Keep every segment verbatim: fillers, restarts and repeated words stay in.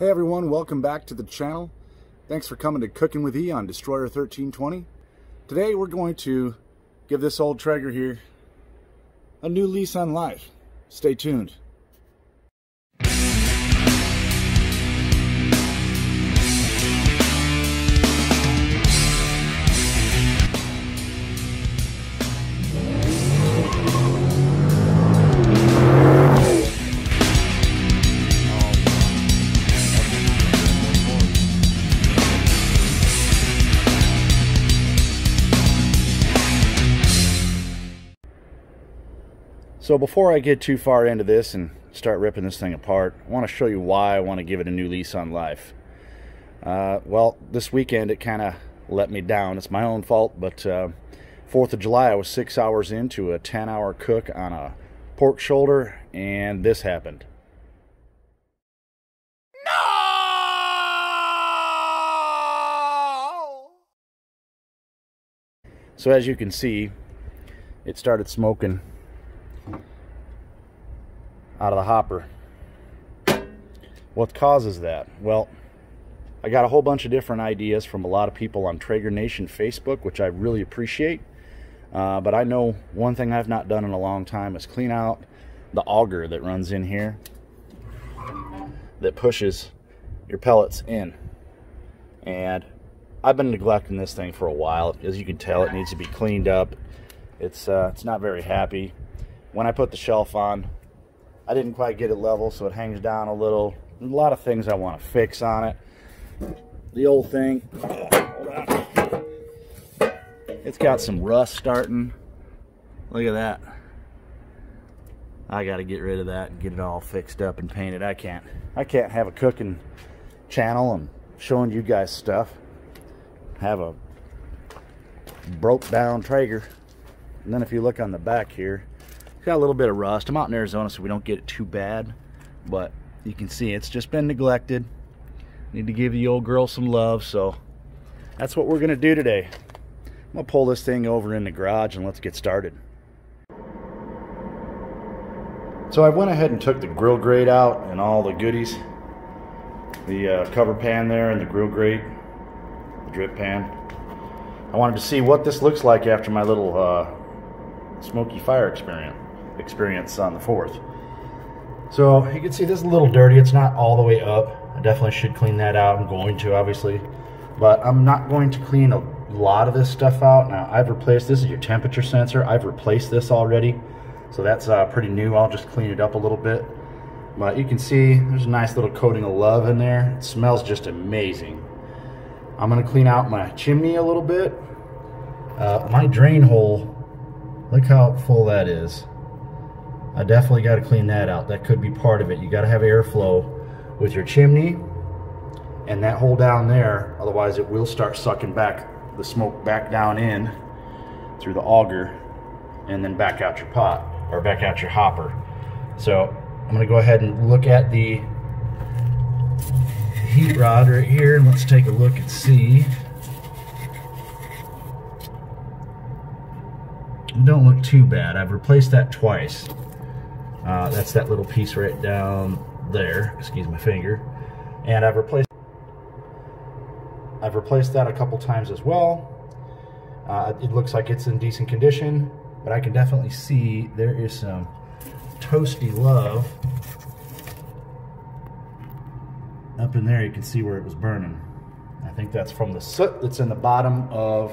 Hey everyone, welcome back to the channel. Thanks for coming to Cooking with E on Destroyer thirteen twenty. Today we're going to give this old Traeger here a new lease on life. Stay tuned. So before I get too far into this and start ripping this thing apart, I want to show you why I want to give it a new lease on life. Uh, well, this weekend it kind of let me down. It's my own fault, but uh, fourth of July I was six hours into a ten hour cook on a pork shoulder, and this happened. No! So as you can see, it started smoking out of the hopper. What causes that? Well, I got a whole bunch of different ideas from a lot of people on Traeger Nation Facebook, which I really appreciate, uh, but I know one thing I've not done in a long time is clean out the auger that runs in here that pushes your pellets in, and I've been neglecting this thing for a while. As you can tell, it needs to be cleaned up. It's, uh, it's not very happy. When I put the shelf on, I didn't quite get it level, so it hangs down a little. A lot of things I want to fix on it. The old thing, it's got some rust starting. Look at that. I got to get rid of that and get it all fixed up and painted. I can't. I can't have a cooking channel and showing you guys stuff, have a broke down Traeger. And then if you look on the back here, got a little bit of rust. I'm out in Arizona, so we don't get it too bad, but you can see it's just been neglected. Need to give the old girl some love, so that's what we're gonna do today. I'm gonna pull this thing over in the garage and let's get started. So I went ahead and took the grill grate out and all the goodies. The uh, cover pan there and the grill grate, the drip pan. I wanted to see what this looks like after my little uh, smoky fire experience. experience on the fourth. So you can see this is a little dirty. It's not all the way up. I definitely should clean that out. I'm going to, obviously, but I'm not going to clean a lot of this stuff out. Now I've replaced, this is your temperature sensor. I've replaced this already, so that's uh, pretty new. I'll just clean it up a little bit, but you can see there's a nice little coating of love in there. It smells just amazing. I'm gonna clean out my chimney a little bit. Uh, my drain hole, look how full that is. I definitely got to clean that out. That could be part of it. You got to have airflow with your chimney and that hole down there, otherwise it will start sucking back the smoke back down in through the auger and then back out your pot or back out your hopper. So I'm going to go ahead and look at the heat rod right here, and let's take a look and see. It don't look too bad. I've replaced that twice. Uh, that's that little piece right down there, excuse my finger, and I've replaced I've replaced that a couple times as well. Uh, it looks like it's in decent condition, but I can definitely see there is some toasty love up in there. You can see where it was burning. I think that's from the soot that's in the bottom of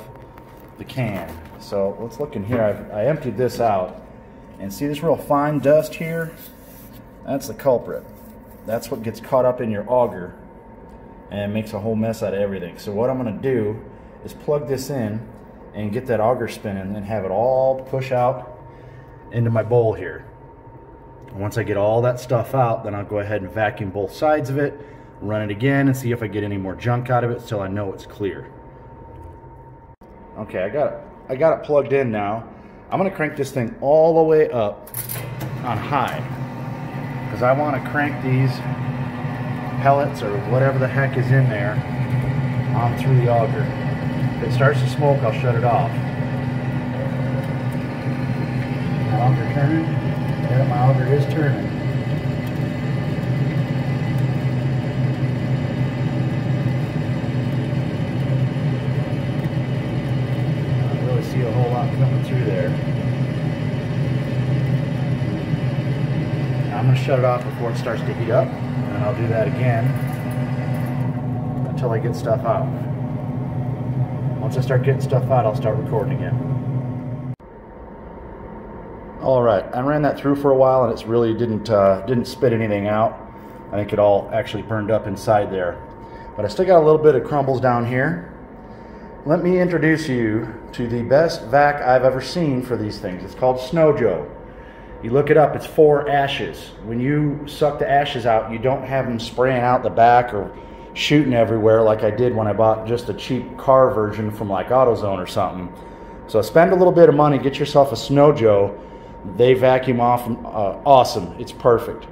the can. So let's look in here. I've, I emptied this out. And see this real fine dust here? That's the culprit. That's what gets caught up in your auger and makes a whole mess out of everything. So what I'm going to do is plug this in and get that auger spinning and have it all push out into my bowl here. And once I get all that stuff out, then I'll go ahead and vacuum both sides of it, run it again, and see if I get any more junk out of it till I know it's clear. Okay, I got it. I got it plugged in now. I'm gonna crank this thing all the way up on high because I want to crank these pellets or whatever the heck is in there on through the auger. If it starts to smoke, I'll shut it off. My auger turning? Yeah, my auger is turning. I'm going to shut it off before it starts to heat up, and I'll do that again until I get stuff out. Once I start getting stuff out, I'll start recording again. All right, I ran that through for a while, and it's really didn't uh, didn't spit anything out. I think it all actually burned up inside there. But I still got a little bit of crumbles down here. Let me introduce you to the best vac I've ever seen for these things. It's called Snow Joe. You look it up, it's four ashes. When you suck the ashes out, you don't have them spraying out the back or shooting everywhere like I did when I bought just a cheap car version from like AutoZone or something. So spend a little bit of money, get yourself a Snow Joe. They vacuum off, uh, awesome, it's perfect.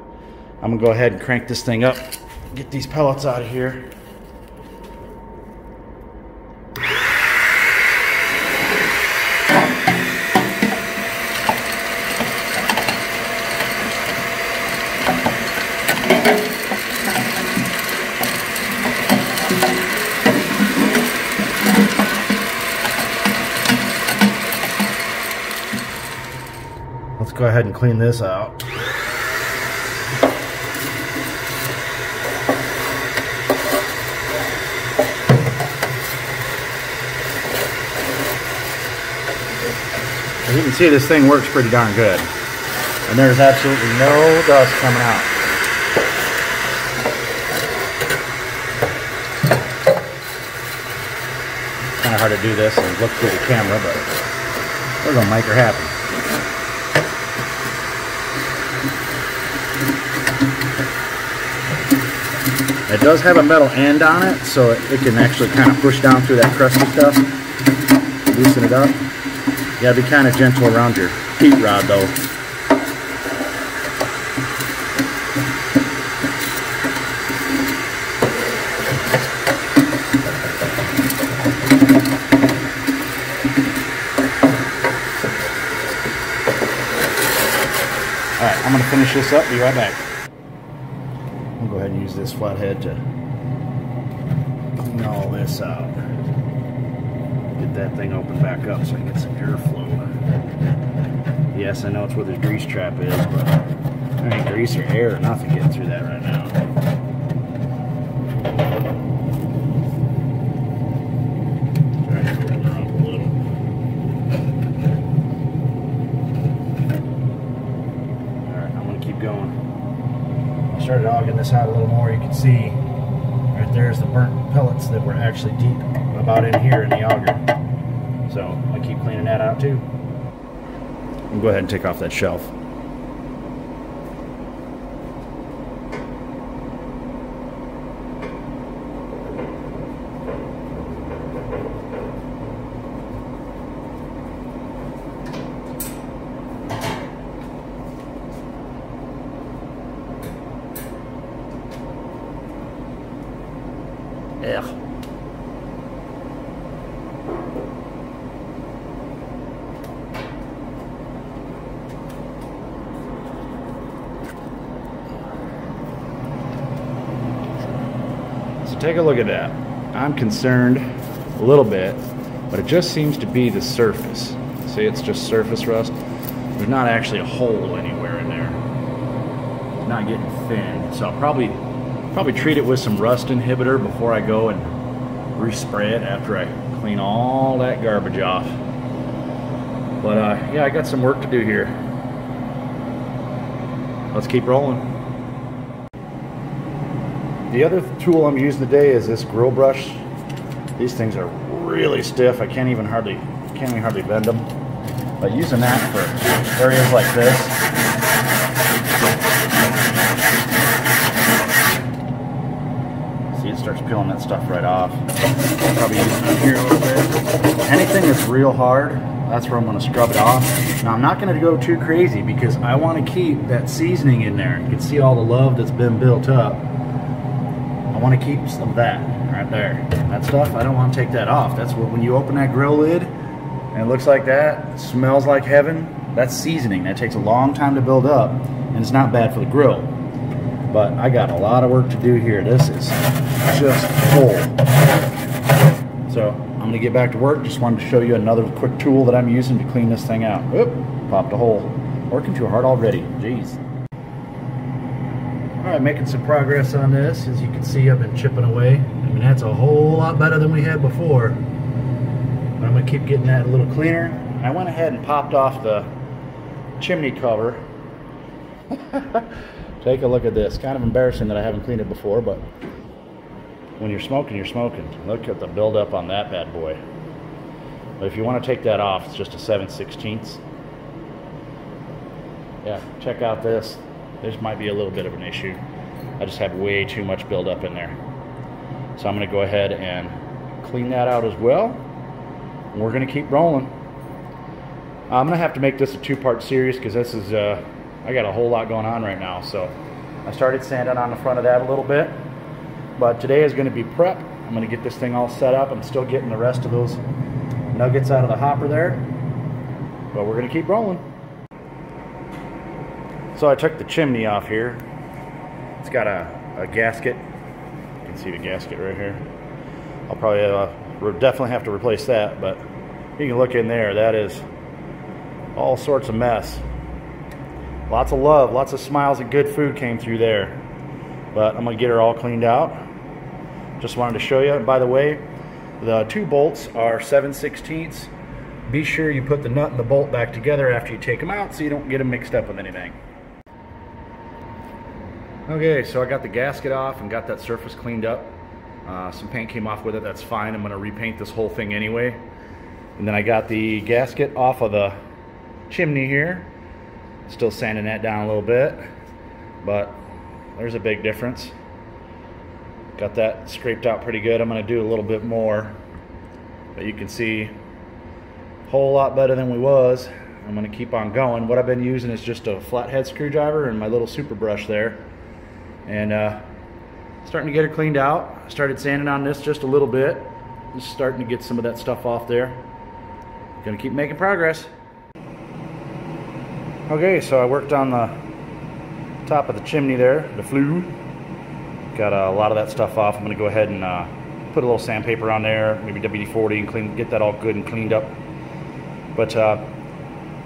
I'm gonna go ahead and crank this thing up, get these pellets out of here. Let's go ahead and clean this out. As you can see, this thing works pretty darn good. And there's absolutely no dust coming out. It's kind of hard to do this and look through the camera, but we're going to make her happy. It does have a metal end on it, so it, it can actually kind of push down through that crusty stuff, loosen it up. You gotta be kind of gentle around your heat rod, though. All right, I'm gonna finish this up, be right back. I'll go ahead and use this flathead to clean all this out. Get that thing open back up so I can get some airflow. Yes, I know it's where the grease trap is, but there ain't grease or air or nothing getting through that right now. Try to clean her up a little. All right, I'm gonna keep going. Started hogging this out a little more. You can see right there's the burnt pellets that were actually deep about in here in the auger. So I keep cleaning that out too. I'll go ahead and take off that shelf. Yeah. So take a look at that. I'm concerned a little bit, but it just seems to be the surface. See, it's just surface rust. There's not actually a hole anywhere in there. It's not getting thin, so I'll probably Probably treat it with some rust inhibitor before I go and respray it after I clean all that garbage off. But uh, yeah, I got some work to do here. Let's keep rolling. The other tool I'm using today is this grill brush. These things are really stiff. I can't even hardly can't even hardly bend them. But using that for areas like this. Starts peeling that stuff right off. Probably use it here a little bit. Anything that's real hard, that's where I'm going to scrub it off. Now I'm not going to go too crazy because I want to keep that seasoning in there. You can see all the love that's been built up. I want to keep some of that right there. That stuff, I don't want to take that off. That's what, when you open that grill lid and it looks like that, it smells like heaven, that's seasoning. That takes a long time to build up and it's not bad for the grill. But I got a lot of work to do here. This is just full. So I'm gonna get back to work. Just wanted to show you another quick tool that I'm using to clean this thing out. Oop, popped a hole. Working too hard already, jeez. I'm making some progress on this. As you can see, I've been chipping away. I mean, that's a whole lot better than we had before. But I'm gonna keep getting that a little cleaner. I went ahead and popped off the chimney cover. Take a look at this. Kind of embarrassing that I haven't cleaned it before, but when you're smoking, you're smoking. Look at the buildup on that bad boy. But if you want to take that off, it's just a seven sixteenths. Yeah, check out this. This might be a little bit of an issue. I just have way too much buildup in there. So I'm going to go ahead and clean that out as well. And we're going to keep rolling. I'm going to have to make this a two-part series because this is, uh, I got a whole lot going on right now. So I started sanding on the front of that a little bit. But today is going to be prep. I'm going to get this thing all set up. I'm still getting the rest of those nuggets out of the hopper there. But we're going to keep rolling. So I took the chimney off here. It's got a, a gasket. You can see the gasket right here. I'll probably uh, definitely have to replace that, but you can look in there. That is all sorts of mess. Lots of love, lots of smiles, and good food came through there. But I'm gonna get her all cleaned out. Just wanted to show you. And by the way, the two bolts are seven sixteenths. Be sure you put the nut and the bolt back together after you take them out so you don't get them mixed up with anything. Okay, so I got the gasket off and got that surface cleaned up. Uh, some paint came off with it, that's fine. I'm gonna repaint this whole thing anyway. And then I got the gasket off of the chimney here. Still sanding that down a little bit, but there's a big difference. Got that scraped out pretty good. I'm gonna do a little bit more, but you can see a whole lot better than we was. I'm gonna keep on going. What I've been using is just a flathead screwdriver and my little super brush there. And uh, starting to get her cleaned out. I started sanding on this just a little bit. Just starting to get some of that stuff off there. Gonna keep making progress. Okay, so I worked on the top of the chimney there, the flue. Got a lot of that stuff off. I'm gonna go ahead and uh, put a little sandpaper on there, maybe W D forty, and clean, get that all good and cleaned up. But uh,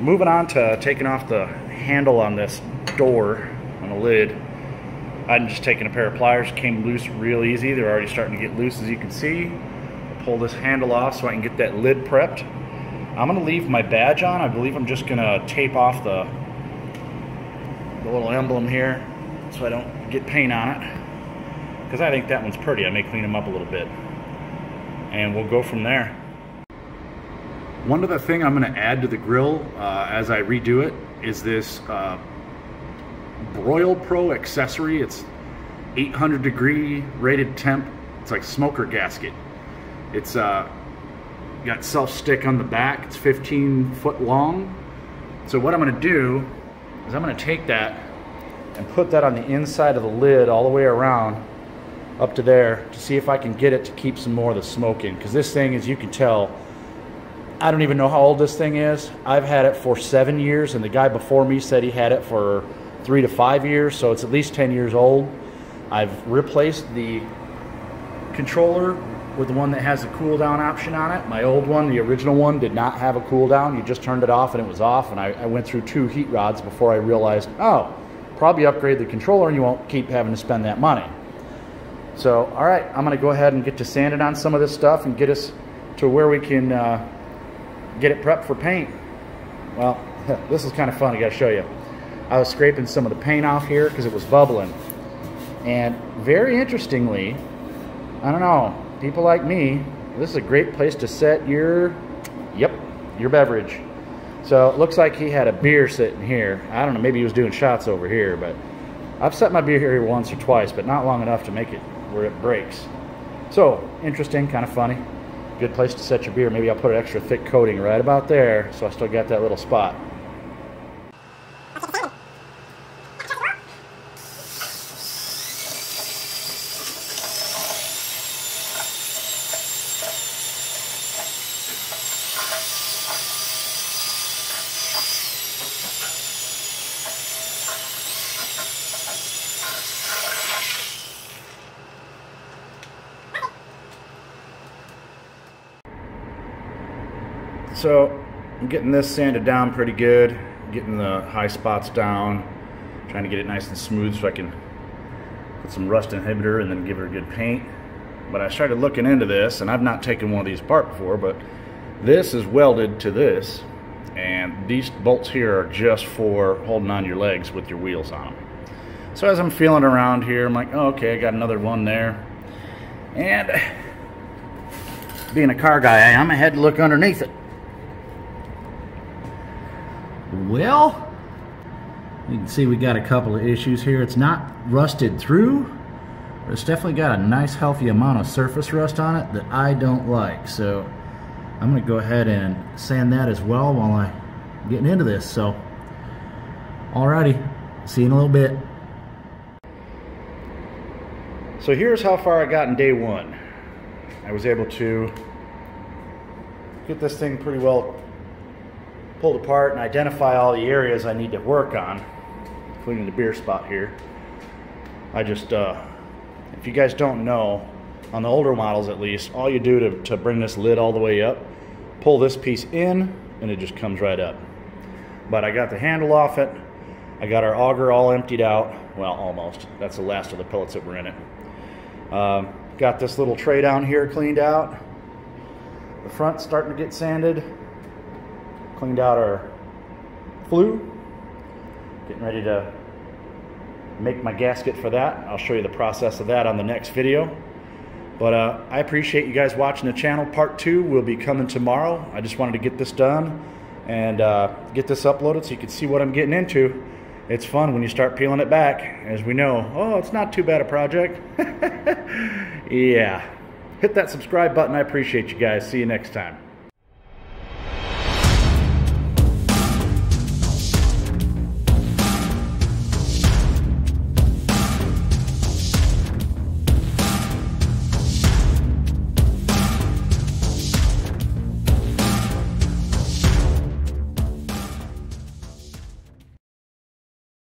moving on to taking off the handle on this door, on the lid. I'm just taking a pair of pliers, came loose real easy. They're already starting to get loose, as you can see. I'll pull this handle off so I can get that lid prepped. I'm gonna leave my badge on. I believe I'm just gonna tape off the, the little emblem here so I don't get paint on it. Because I think that one's pretty. I may clean them up a little bit. And we'll go from there. One other thing I'm gonna add to the grill uh, as I redo it is this uh, Broil Pro accessory. It's eight hundred degree rated temp. It's like smoker gasket. It's uh, got self stick on the back. It's fifteen foot long. So what I'm gonna do is I'm gonna take that and put that on the inside of the lid all the way around up to there to see if I can get it to keep some more of the smoke in. Because this thing, as you can tell, I don't even know how old this thing is. I've had it for seven years and the guy before me said he had it for three to five years, so it's at least ten years old. I've replaced the controller with the one that has the cool down option on it. My old one, the original one, did not have a cool down. You just turned it off and it was off, and I, I went through two heat rods before I realized, oh, probably upgrade the controller and you won't keep having to spend that money. So, all right, I'm gonna go ahead and get to sanding on some of this stuff and get us to where we can uh, get it prepped for paint. Well, this is kind of fun, I gotta show you. I was scraping some of the paint off here because it was bubbling. And very interestingly, I don't know, people like me, this is a great place to set your, yep, your beverage. So it looks like he had a beer sitting here. I don't know, maybe he was doing shots over here, but I've set my beer here once or twice, but not long enough to make it where it breaks. So interesting, kind of funny. Good place to set your beer. Maybe I'll put an extra thick coating right about there so I still got that little spot. So I'm getting this sanded down pretty good, getting the high spots down, trying to get it nice and smooth so I can with some rust inhibitor and then give her a good paint. But I started looking into this, and I've not taken one of these apart before, but this is welded to this, and these bolts here are just for holding on your legs with your wheels on them. So as I'm feeling around here, I'm like, oh, okay, I got another one there. And being a car guy I am, I had to look underneath it. Well, you can see we got a couple of issues here. It's not rusted through, but it's definitely got a nice healthy amount of surface rust on it that I don't like. So I'm gonna go ahead and sand that as well while I'm getting into this. So, alrighty, see you in a little bit. So here's how far I got in day one. I was able to get this thing pretty well pulled apart and identify all the areas I need to work on, including the beer spot here. I just, uh, if you guys don't know, on the older models at least, all you do to, to bring this lid all the way up, pull this piece in, and it just comes right up. But I got the handle off it. I got our auger all emptied out. Well, almost. That's the last of the pellets that were in it. Um, got this little tray down here cleaned out. The front's starting to get sanded. Cleaned out our flue. Getting ready to make my gasket for that. I'll show you the process of that on the next video. But uh, I appreciate you guys watching the channel. Part two will be coming tomorrow. I just wanted to get this done and uh, get this uploaded so you can see what I'm getting into. It's fun when you start peeling it back. As we know, oh, it's not too bad a project. Yeah. Hit that subscribe button. I appreciate you guys. See you next time.